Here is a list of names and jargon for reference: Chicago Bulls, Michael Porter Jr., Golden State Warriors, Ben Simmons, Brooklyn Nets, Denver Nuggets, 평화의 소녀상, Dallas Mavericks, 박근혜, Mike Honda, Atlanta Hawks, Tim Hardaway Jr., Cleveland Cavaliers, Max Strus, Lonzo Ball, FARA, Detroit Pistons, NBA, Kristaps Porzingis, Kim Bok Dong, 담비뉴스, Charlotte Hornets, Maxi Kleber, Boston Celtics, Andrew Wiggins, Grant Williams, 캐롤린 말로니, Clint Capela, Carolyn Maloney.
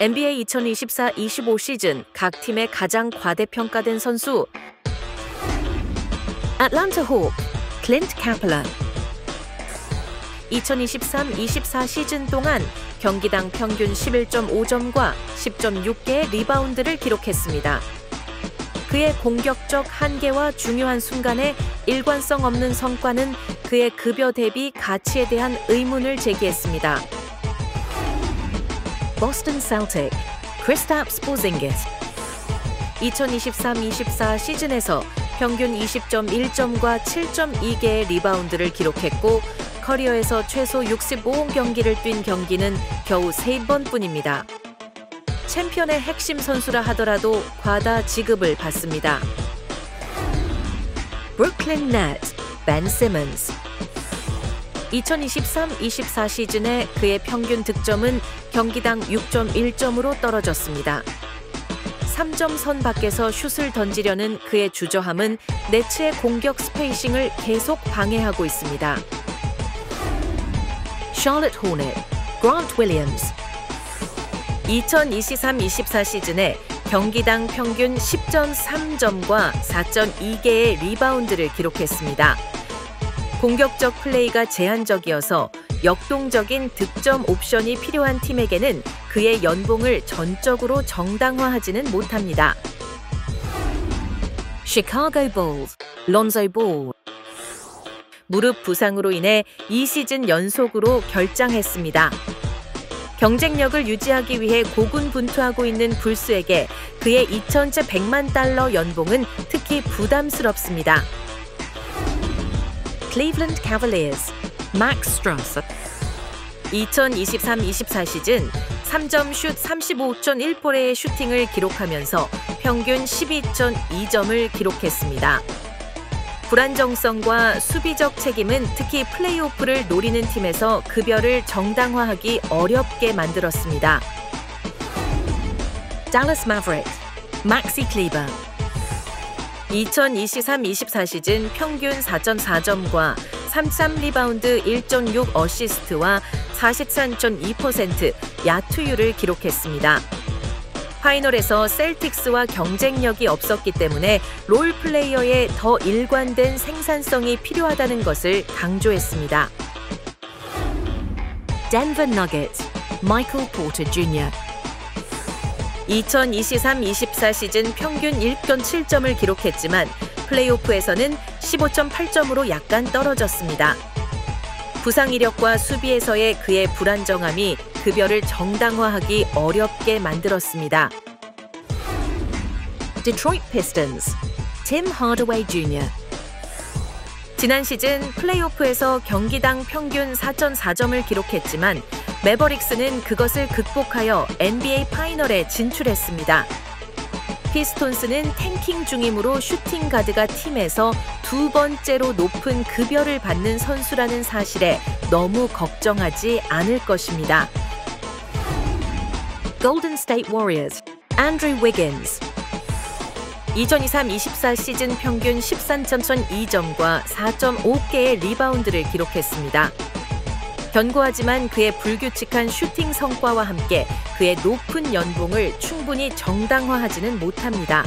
NBA 2024-25 시즌 각 팀의 가장 과대평가된 선수 Atlanta Hawks, Clint Capela 2023-24 시즌 동안 경기당 평균 11.5점과 10.6개의 리바운드를 기록했습니다. 그의 공격적 한계와 중요한 순간에 일관성 없는 성과는 그의 급여 대비 가치에 대한 의문을 제기했습니다. Boston Celtics, Kristaps Porzingis 2023-24 시즌에서 평균 20.1점과 7.2개의 리바운드를 기록했고 커리어에서 최소 65홈 경기를 뛴 경기는 겨우 3번뿐입니다. 챔피언의 핵심 선수라 하더라도 과다 지급을 받습니다. Brooklyn Nets, Ben Simmons 2023-24 시즌에 그의 평균 득점은 경기당 6.1점으로 떨어졌습니다. 3점 선 밖에서 슛을 던지려는 그의 주저함은 네츠의 공격 스페이싱을 계속 방해하고 있습니다. Charlotte Hornets, Grant Williams 2023-24 시즌에 경기당 평균 10.3점과 4.2개의 리바운드를 기록했습니다. 공격적 플레이가 제한적이어서 역동적인 득점 옵션이 필요한 팀에게는 그의 연봉을 전적으로 정당화하지는 못합니다. Chicago Bulls, Lonzo Ball 무릎 부상으로 인해 2시즌 연속으로 결장했습니다. 경쟁력을 유지하기 위해 고군분투하고 있는 불스에게 그의 2천째 100만 달러 연봉은 특히 부담스럽습니다. Cleveland Cavaliers, Max Strus 2023-24 시즌 3점 슛 35.1%의 슈팅을 기록하면서 평균 12.2점을 기록했습니다. 불안정성과 수비적 책임은 특히 플레이오프를 노리는 팀에서 급여를 정당화하기 어렵게 만들었습니다. Dallas Mavericks, Maxi Kleber 2023-24 시즌 평균 4.4점과 3리바운드 1.6 어시스트와 43.2% 야투율을 기록했습니다. 파이널에서 셀틱스와 경쟁력이 없었기 때문에 롤 플레이어의 더 일관된 생산성이 필요하다는 것을 강조했습니다. Denver Nuggets, Michael Porter Jr. 2023-24 시즌 평균 1.7점을 기록했지만 플레이오프에서는 15.8점으로 약간 떨어졌습니다. 부상 이력과 수비에서의 그의 불안정함이 급여를 정당화하기 어렵게 만들었습니다. Detroit Pistons, Tim Hardaway Jr. 지난 시즌 플레이오프에서 경기당 평균 4.4점을 기록했지만 매버릭스는 그것을 극복하여 NBA 파이널에 진출했습니다. 피스톤스는 탱킹 중이므로 슈팅 가드가 팀에서 2번째로 높은 급여를 받는 선수라는 사실에 너무 걱정하지 않을 것입니다. Golden State Warriors, Andrew Wiggins 2023-24 시즌 평균 13.2점과 4.5개의 리바운드를 기록했습니다. 견고하지만 그의 불규칙한 슈팅 성과와 함께 그의 높은 연봉을 충분히 정당화하지는 못합니다.